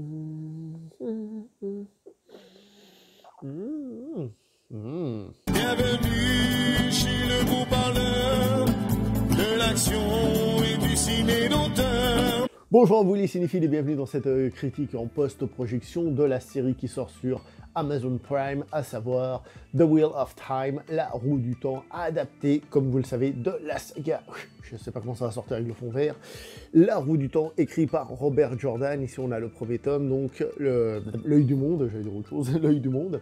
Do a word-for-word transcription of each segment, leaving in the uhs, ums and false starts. Mmh. Mmh. Bienvenue chez le gros parleur de l'action et du ciné d'auteur. Bonjour à vous les cinéphiles et bienvenue dans cette critique en post-projection de la série qui sort sur Amazon Prime, à savoir The Wheel of Time, la roue du temps, adaptée, comme vous le savez, de la saga, je ne sais pas comment ça va sortir avec le fond vert, la roue du temps, écrit par Robert Jordan. Ici on a le premier tome, donc l'œil du monde, j'allais dire autre chose, l'œil du monde.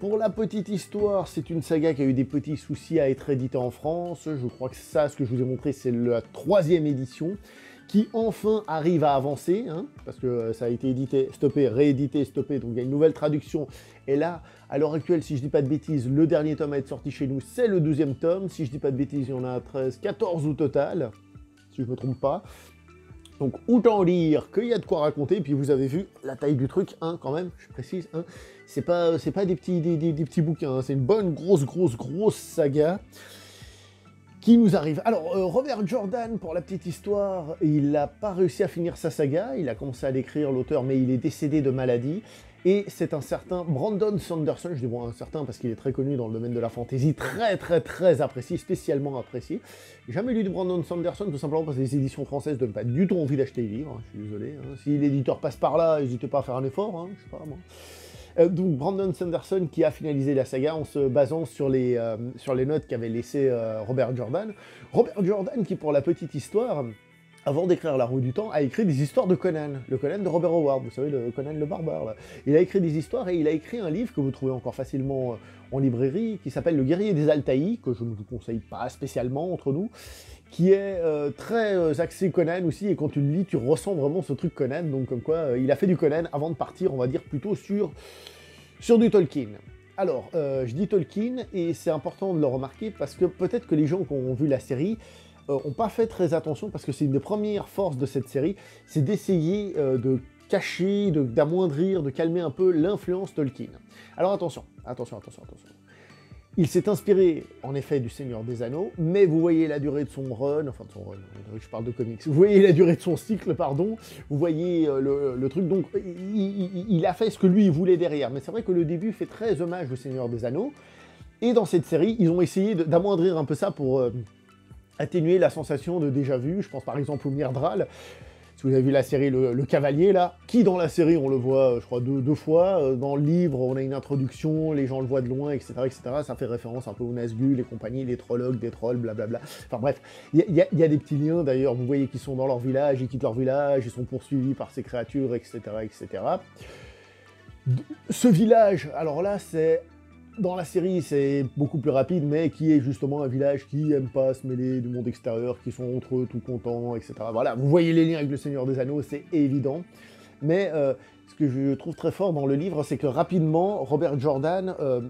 Pour la petite histoire, c'est une saga qui a eu des petits soucis à être éditée en France. Je crois que ça, ce que je vous ai montré, c'est la troisième édition, qui enfin arrive à avancer, hein, parce que ça a été édité, stoppé, réédité, stoppé, donc il y a une nouvelle traduction. Et là, à l'heure actuelle, si je dis pas de bêtises, le dernier tome à être sorti chez nous, c'est le douzième tome. Si je dis pas de bêtises, il y en a treize, quatorze au total, si je me trompe pas. Donc autant dire qu'il y a de quoi raconter, et puis vous avez vu la taille du truc, hein, quand même, je précise, hein, c'est pas, pas des petits, des, des, des petits bouquins, hein, c'est une bonne grosse, grosse, grosse saga qui nous arrive. Alors, euh, Robert Jordan, pour la petite histoire, il n'a pas réussi à finir sa saga, il a commencé à l'écrire, l'auteur, mais il est décédé de maladie, et c'est un certain Brandon Sanderson, je dis bon un certain parce qu'il est très connu dans le domaine de la fantasy, très très très apprécié, spécialement apprécié. J'ai jamais lu de Brandon Sanderson, tout simplement parce que les éditions françaises ne donnent pas du tout envie d'acheter les livres, hein, je suis désolé, hein. Si l'éditeur passe par là, n'hésitez pas à faire un effort, hein, je sais pas moi. Euh, donc Brandon Sanderson qui a finalisé la saga en se basant sur les, euh, sur les notes qu'avait laissées euh, Robert Jordan. Robert Jordan qui, pour la petite histoire, avant d'écrire La Roue du Temps, a écrit des histoires de Conan, le Conan de Robert Howard, vous savez, le Conan le barbare, là. Il a écrit des histoires et il a écrit un livre que vous trouvez encore facilement en librairie, qui s'appelle Le guerrier des Altaïs, que je ne vous conseille pas spécialement entre nous, qui est euh, très euh, axé Conan aussi, et quand tu le lis, tu ressens vraiment ce truc Conan, donc comme quoi, euh, il a fait du Conan avant de partir, on va dire, plutôt sur, sur du Tolkien. Alors, euh, je dis Tolkien, et c'est important de le remarquer, parce que peut-être que les gens qui ont vu la série n'ont pas fait très attention, parce que c'est une des premières forces de cette série, c'est d'essayer euh, de cacher, d'amoindrir, de, de calmer un peu l'influence Tolkien. Alors attention, attention, attention, attention. Il s'est inspiré, en effet, du Seigneur des Anneaux, mais vous voyez la durée de son run, enfin de son run, je parle de comics, vous voyez la durée de son cycle, pardon, vous voyez le, le truc, donc il, il, il a fait ce que lui il voulait derrière, mais c'est vrai que le début fait très hommage au Seigneur des Anneaux, et dans cette série, ils ont essayé d'amoindrir un peu ça pour Euh, atténuer la sensation de déjà-vu. Je pense par exemple au Myrdral, si vous avez vu la série Le, le Cavalier, là, qui dans la série, on le voit, je crois, deux, deux fois, dans le livre, on a une introduction, les gens le voient de loin, et cetera, et cetera, ça fait référence un peu au Nazgûl, les compagnies, les Trollocs, des Trolls, blablabla, enfin bref, il y, y, y a des petits liens, d'ailleurs, vous voyez qu'ils sont dans leur village, ils quittent leur village, ils sont poursuivis par ces créatures, et cetera, et cetera. Ce village, alors là, c'est... Dans la série, c'est beaucoup plus rapide, mais qui est justement un village qui aime pas se mêler du monde extérieur, qui sont entre eux tout contents, et cetera. Voilà, vous voyez les liens avec le Seigneur des Anneaux, c'est évident. Mais euh, ce que je trouve très fort dans le livre, c'est que rapidement, Robert Jordan euh,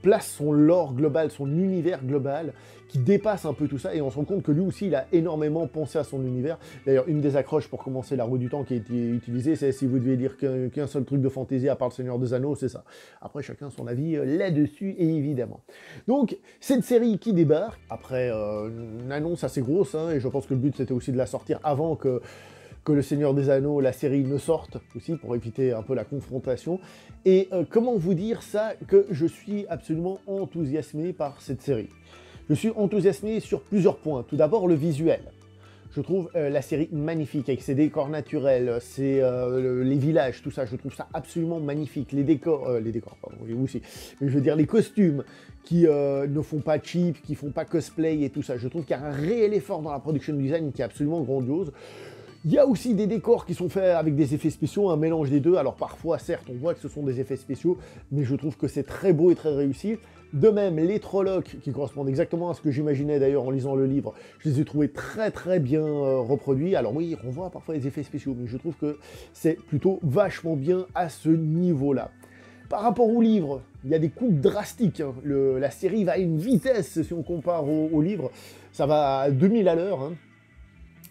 place son lore global, son univers global, qui dépasse un peu tout ça, et on se rend compte que lui aussi, il a énormément pensé à son univers. D'ailleurs, une des accroches pour commencer La Roue du Temps qui a été utilisée, c'est si vous devez lire qu'un qu'un seul truc de fantasy à part le Seigneur des Anneaux, c'est ça. Après, chacun son avis là-dessus, évidemment. Donc, cette série qui débarque, après euh, une annonce assez grosse, hein, et je pense que le but, c'était aussi de la sortir avant que... que le Seigneur des Anneaux, la série, ne sorte aussi, pour éviter un peu la confrontation. Et euh, comment vous dire ça, que je suis absolument enthousiasmé par cette série. Je suis enthousiasmé sur plusieurs points. Tout d'abord, le visuel. Je trouve euh, la série magnifique, avec ses décors naturels, ses, euh, le, les villages, tout ça, je trouve ça absolument magnifique. Les décors, euh, les décors, pardon, vous aussi, mais je veux dire les costumes qui euh, ne font pas cheap, qui font pas cosplay et tout ça. Je trouve qu'il y a un réel effort dans la production design qui est absolument grandiose. Il y a aussi des décors qui sont faits avec des effets spéciaux, un mélange des deux. Alors parfois, certes, on voit que ce sont des effets spéciaux, mais je trouve que c'est très beau et très réussi. De même, les Trollocs, qui correspondent exactement à ce que j'imaginais d'ailleurs en lisant le livre, je les ai trouvés très très bien euh, reproduits. Alors oui, on voit parfois les effets spéciaux, mais je trouve que c'est plutôt vachement bien à ce niveau-là. Par rapport au livre, il y a des coupes drastiques. Hein. Le, la série va à une vitesse, si on compare au, au livre, ça va à deux mille à l'heure, hein.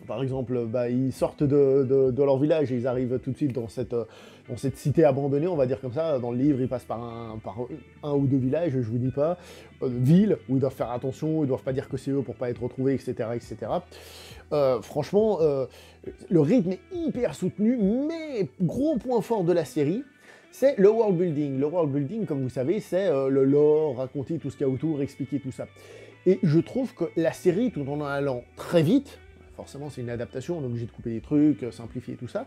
Par exemple, bah, ils sortent de, de, de leur village et ils arrivent tout de suite dans cette, dans cette cité abandonnée, on va dire comme ça. Dans le livre, ils passent par un, par un ou deux villages, je vous dis pas, euh, villes, où ils doivent faire attention, ils doivent pas dire que c'est eux pour pas être retrouvés, et cetera et cetera. Euh, franchement, euh, le rythme est hyper soutenu, mais gros point fort de la série, c'est le world building. Le world building, comme vous savez, c'est euh, le lore, raconter tout ce qu'il y a autour, expliquer tout ça. Et je trouve que la série, tout en allant très vite, forcément c'est une adaptation, on est obligé de couper des trucs, simplifier tout ça,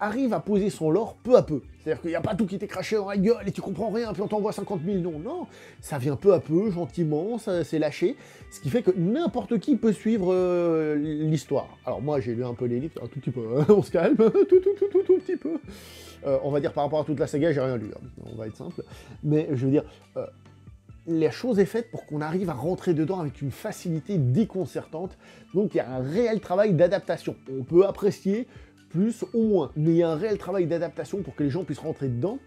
arrive à poser son lore peu à peu. C'est-à-dire qu'il n'y a pas tout qui t'est craché dans la gueule et tu comprends rien, puis on t'envoie cinquante mille noms. Non, ça vient peu à peu, gentiment, c'est lâché, ce qui fait que n'importe qui peut suivre euh, l'histoire. Alors moi, j'ai lu un peu les livres, un tout petit peu, hein, on se calme, tout, tout, tout, tout, tout petit peu. Euh, on va dire par rapport à toute la saga, j'ai rien lu, hein, on va être simple. Mais je veux dire, euh, la chose est faite pour qu'on arrive à rentrer dedans avec une facilité déconcertante. Donc il y a un réel travail d'adaptation. On peut apprécier plus ou moins, mais il y a un réel travail d'adaptation pour que les gens puissent rentrer dedans.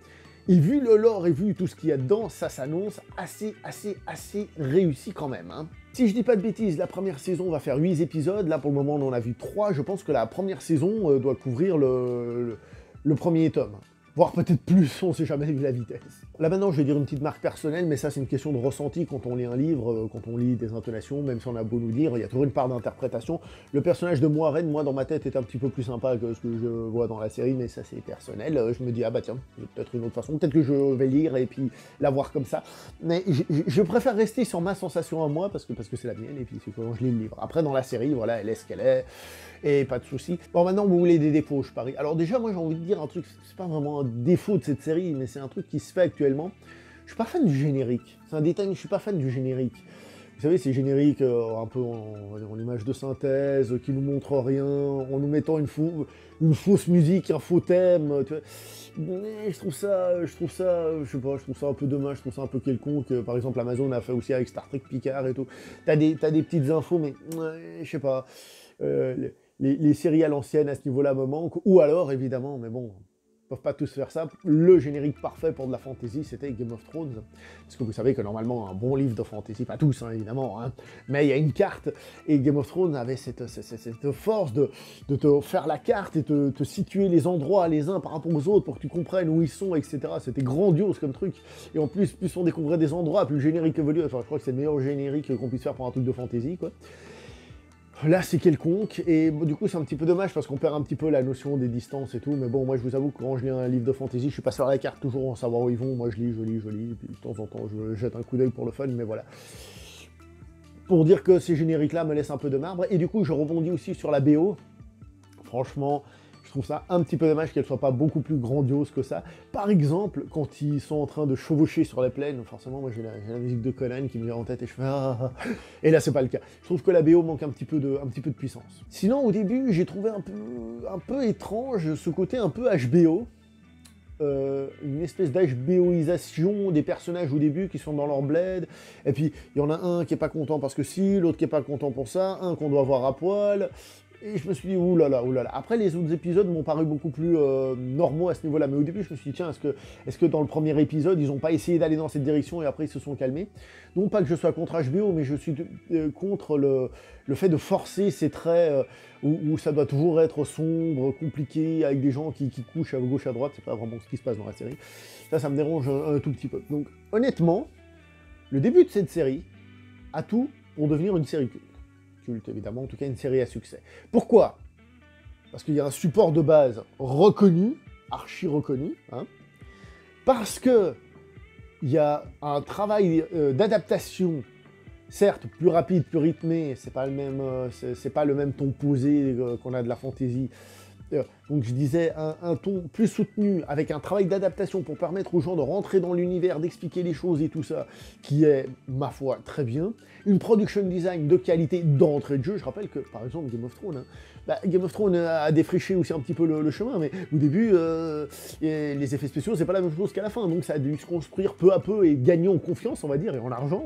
Et vu le lore et vu tout ce qu'il y a dedans, ça s'annonce assez, assez, assez réussi quand même, hein. Si je dis pas de bêtises, la première saison va faire huit épisodes. Là, pour le moment, on en a vu trois. Je pense que la première saison euh, doit couvrir le, le, le premier tome. Voire peut-être plus, on sait jamais vu la vitesse. Là maintenant, je vais dire une petite marque personnelle, mais ça c'est une question de ressenti quand on lit un livre, quand on lit des intonations, même si on a beau nous dire, il y a toujours une part d'interprétation. Le personnage de Moiraine, moi dans ma tête, est un petit peu plus sympa que ce que je vois dans la série, mais ça c'est personnel. Je me dis, ah bah tiens, peut-être une autre façon, peut-être que je vais lire et puis la voir comme ça. Mais je, je préfère rester sur ma sensation à moi, parce que parce que c'est la mienne, et puis c'est quand je lis le livre. Après dans la série, voilà, elle est ce qu'elle est, et pas de soucis. Bon maintenant, vous voulez des défauts, je parie. Alors déjà, moi j'ai envie de dire un truc, c'est pas vraiment un défaut de cette série, mais c'est un truc qui se fait actuellement. Je suis pas fan du générique. C'est un détail, je suis pas fan du générique. Vous savez, ces génériques euh, un peu en, en image de synthèse, qui nous montrent rien, en nous mettant une, fou, une fausse musique, un faux thème. Tu vois. Mais je trouve ça, je trouve ça, je sais pas, je trouve ça un peu dommage, je trouve ça un peu quelconque. Par exemple, Amazon a fait aussi avec Star Trek, Picard et tout. T'as des, t'as des petites infos, mais ouais, je sais pas. Euh, les, les séries à l'ancienne à ce niveau-là me manquent. Ou alors, évidemment, mais bon, peuvent pas tous faire ça. Le générique parfait pour de la fantasy, c'était Game of Thrones. Parce que vous savez que normalement, un bon livre de fantasy, pas tous, hein, évidemment, hein, mais il y a une carte, et Game of Thrones avait cette, cette, cette force de, de te faire la carte et te, te situer les endroits les uns par rapport aux autres pour que tu comprennes où ils sont, et cetera. C'était grandiose comme truc. Et en plus, plus on découvrait des endroits, plus le générique évolue. Enfin, je crois que c'est le meilleur générique qu'on puisse faire pour un truc de fantasy, quoi. Là, c'est quelconque, et bon, du coup, c'est un petit peu dommage, parce qu'on perd un petit peu la notion des distances et tout, mais bon, moi, je vous avoue que quand je lis un livre de fantasy, je suis pas sur la carte, toujours en savoir où ils vont, moi, je lis, je lis, je lis, et puis de temps en temps, je jette un coup d'œil pour le fun, mais voilà. Pour dire que ces génériques-là me laissent un peu de marbre, et du coup, je rebondis aussi sur la B O. Franchement, je trouve ça un petit peu dommage qu'elle soit pas beaucoup plus grandiose que ça. Par exemple, quand ils sont en train de chevaucher sur les plaines, forcément, moi j'ai la, la musique de Conan qui me vient en tête et je fais ah. Et là, c'est pas le cas. Je trouve que la B O manque un petit peu de, un petit peu de puissance. Sinon, au début, j'ai trouvé un peu, un peu étrange ce côté un peu H B O. Euh, une espèce d'HBOisation des personnages au début qui sont dans leur bled, et puis il y en a un qui est pas content parce que si, l'autre qui est pas content pour ça, un qu'on doit voir à poil. Et je me suis dit, oulala, oulala. Après, les autres épisodes m'ont paru beaucoup plus euh, normaux à ce niveau-là. Mais au début, je me suis dit, tiens, est-ce que, est-ce que dans le premier épisode, ils n'ont pas essayé d'aller dans cette direction et après, ils se sont calmés? Non pas que je sois contre H B O, mais je suis de, euh, contre le, le fait de forcer ces traits euh, où, où ça doit toujours être sombre, compliqué, avec des gens qui, qui couchent à gauche, à droite. C'est pas vraiment ce qui se passe dans la série. Ça, ça me dérange un, un tout petit peu. Donc, honnêtement, le début de cette série a tout pour devenir une série culte. Culte, évidemment, en tout cas une série à succès. Pourquoi? Parce qu'il y a un support de base reconnu, archi reconnu, hein, parce que il y a un travail euh, d'adaptation, certes plus rapide, plus rythmé, c'est pas le même, euh, c'est pas le même ton posé euh, qu'on a de la fantaisie. Euh, donc je disais un, un ton plus soutenu, avec un travail d'adaptation pour permettre aux gens de rentrer dans l'univers, d'expliquer les choses et tout ça, qui est, ma foi, très bien. Une production design de qualité d'entrée de jeu. Je rappelle que, par exemple, Game of Thrones, hein, bah, Game of Thrones a défriché aussi un petit peu le, le chemin, mais au début, euh, et les effets spéciaux, c'est pas la même chose qu'à la fin, donc ça a dû se construire peu à peu et gagner en confiance, on va dire, et en argent.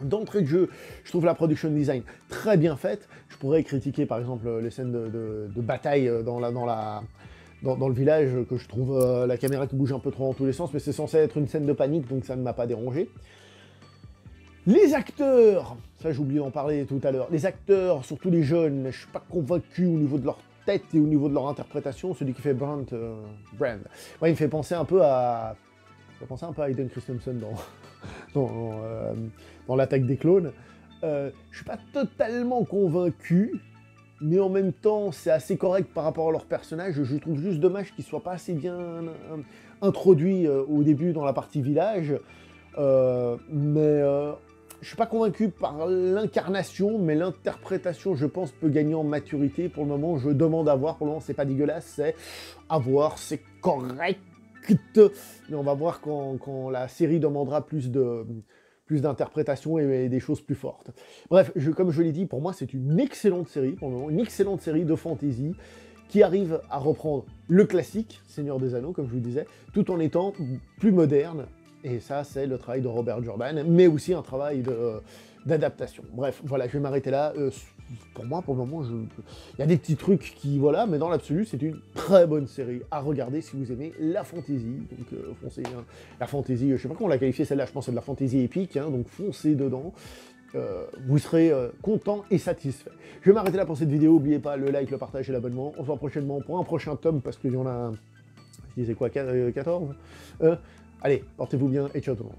D'entrée de jeu, je trouve la production design très bien faite. Je pourrais critiquer par exemple les scènes de, de, de bataille dans, la, dans, la, dans, dans le village, que je trouve euh, la caméra qui bouge un peu trop dans tous les sens, mais c'est censé être une scène de panique, donc ça ne m'a pas dérangé. Les acteurs, ça j'ai oublié d'en parler tout à l'heure, les acteurs, surtout les jeunes, je ne suis pas convaincu au niveau de leur tête et au niveau de leur interprétation. Celui qui fait Brand, euh, Brand. Moi, il me fait penser un peu à... Je pensais un peu à Aiden Christensen dans, dans, euh, dans l'attaque des clones. Euh, je suis pas totalement convaincu, mais en même temps, c'est assez correct par rapport à leur personnage. Je trouve juste dommage qu'ils soient pas assez bien euh, introduits euh, au début dans la partie village. Euh, mais euh, je suis pas convaincu par l'incarnation, mais l'interprétation, je pense, peut gagner en maturité. Pour le moment, je demande à voir. Pour le moment, c'est pas dégueulasse, c'est à voir, c'est correct. Mais on va voir quand, quand la série demandera plus de plus d'interprétation et, et des choses plus fortes. Bref, je, comme je l'ai dit, pour moi, c'est une excellente série, pour le moment, une excellente série de fantasy qui arrive à reprendre le classique Seigneur des Anneaux, comme je vous le disais, tout en étant plus moderne. Et ça, c'est le travail de Robert Jordan, mais aussi un travail d'adaptation. Bref, voilà, je vais m'arrêter là. Euh, pour moi, pour le moment, je... il y a des petits trucs qui, voilà, mais dans l'absolu, c'est une très bonne série à regarder si vous aimez la fantasy. Donc, euh, foncez, hein. La fantasy, je sais pas comment on l'a qualifiée, celle-là, je pense que c'est de la fantasy épique, hein, donc foncez dedans. Euh, vous serez euh, content et satisfait. Je vais m'arrêter là pour cette vidéo. N'oubliez pas le like, le partage et l'abonnement. On se voit prochainement pour un prochain tome, parce qu'il y en a, un... je disais quoi, quatorze euh, Allez, portez-vous bien et ciao tout le monde.